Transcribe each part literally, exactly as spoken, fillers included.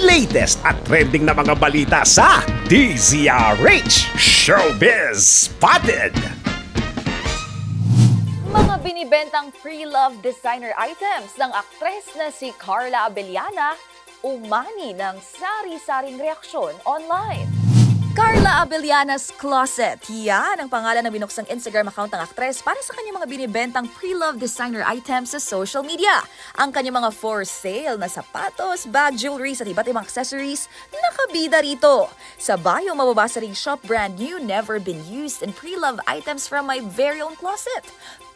latest at trending na mga balita sa D Z R H Showbiz Spotted. Mga binibentang pre-love designer items ng aktres na si Carla Abellana umani ng sari-saring reaksyon online. Carla Abellana's Closet. Yan ang pangalan ng binuksang Instagram account ng aktres para sa kanyang mga binibentang pre-love designer items sa social media. Ang kanyang mga for sale na sapatos, bag, jewelry, at iba't ibang accessories nakabida rito. Sa bio, mababasa rin shop brand new, never been used, and pre-love items from my very own closet.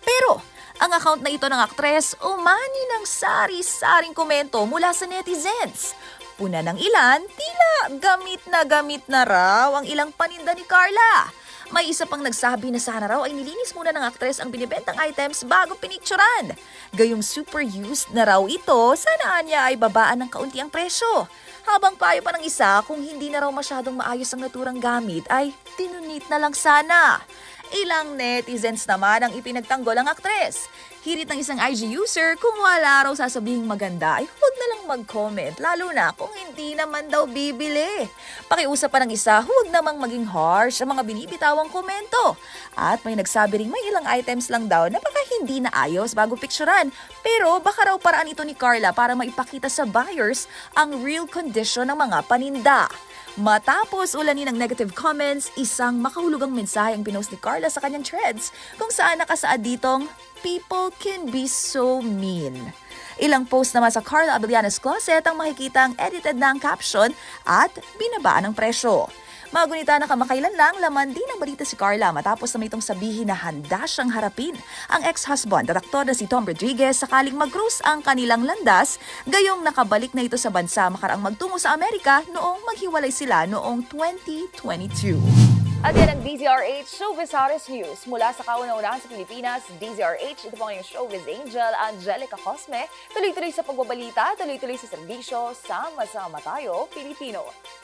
Pero ang account na ito ng aktres umani ng sari-saring komento mula sa netizens. Puna ng ilan, tila gamit na gamit na raw ang ilang paninda ni Carla. May isa pang nagsabi na sana raw ay nilinis muna ng aktres ang binibentang items bago pinicturan. Gayong super used na raw ito, sanaan niya ay babaan ng kaunti ang presyo. Habang payo pa ng isa, kung hindi na raw masyadong maayos ang naturang gamit ay tinunit na lang sana. Ilang netizens naman ang ipinagtanggol ang aktres. Hirit ng isang I G user, kung wala raw sasabing maganda ay huwag na lang mag-comment, lalo na kung hindi naman daw bibili. Pakiusap pa ng isa, huwag namang maging harsh ang mga binibitawang komento. At may nagsabi rin may ilang items lang daw na baka hindi na ayos bago picturean. Pero baka raw paraan ito ni Carla para maipakita sa buyers ang real condition ng mga paninda. Matapos ulanin ng negative comments, isang makahulugang mensahe ang pinost ni Carla sa kanyang threads kung saan nakasaad ditong "People can be so mean." Ilang post naman sa Carla Abellana's Closet ang makikita ang edited na ang caption at binabaan ang presyo. Magunita na kamakailan lang, laman din ang balita si Carla matapos naman itong sabihin na handa siyang harapin ang ex-husband at aktor na si Tom Rodriguez sakaling mag-cruise ang kanilang landas, gayong nakabalik na ito sa bansa makaraang magtungo sa Amerika noong maghiwalay sila noong twenty twenty-two. At yan ang D Z R H Showbiz Hottest News. Mula sa kauna-unahan sa Pilipinas, D Z R H, ito po ang showbiz angel, Angelica Hosme. Tuloy-tuloy sa pagbabalita, tuloy-tuloy sa serbisyo, sama-sama tayo, Pilipino.